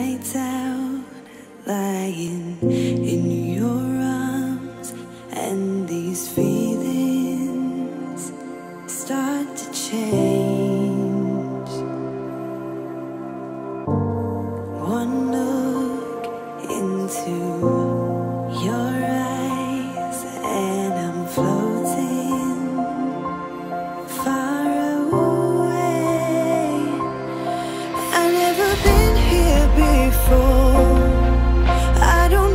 lights out, lying in your arms, and these feelings start to change. One look into your eyes and I'm floating far away. I've never been here before, I don't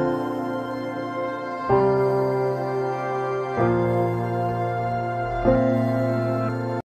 know.